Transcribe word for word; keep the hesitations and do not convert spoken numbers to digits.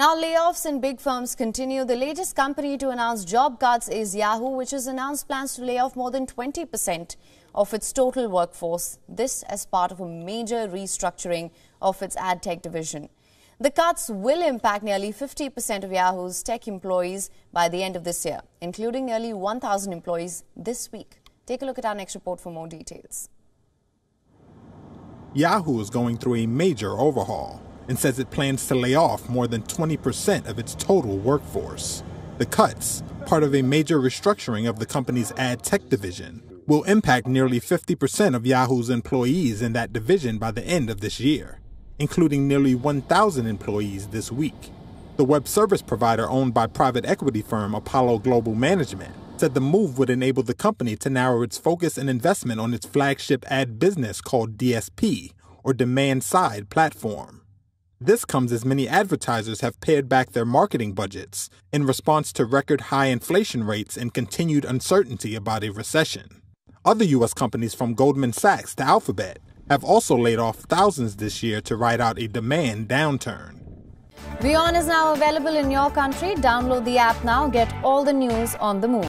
Now, layoffs in big firms continue. The latest company to announce job cuts is Yahoo, which has announced plans to lay off more than twenty percent of its total workforce. This as part of a major restructuring of its ad tech division. The cuts will impact nearly fifty percent of Yahoo's tech employees by the end of this year, including nearly one thousand employees this week. Take a look at our next report for more details. Yahoo is going through a major overhaul and says it plans to lay off more than twenty percent of its total workforce. The cuts, part of a major restructuring of the company's ad tech division, will impact nearly fifty percent of Yahoo's employees in that division by the end of this year, including nearly one thousand employees this week. The web service provider owned by private equity firm Apollo Global Management said the move would enable the company to narrow its focus and investment on its flagship ad business called D S P, or Demand Side Platform. This comes as many advertisers have pared back their marketing budgets in response to record high inflation rates and continued uncertainty about a recession. Other U S companies, from Goldman Sachs to Alphabet, have also laid off thousands this year to ride out a demand downturn. WION is now available in your country. Download the app now. Get all the news on the move.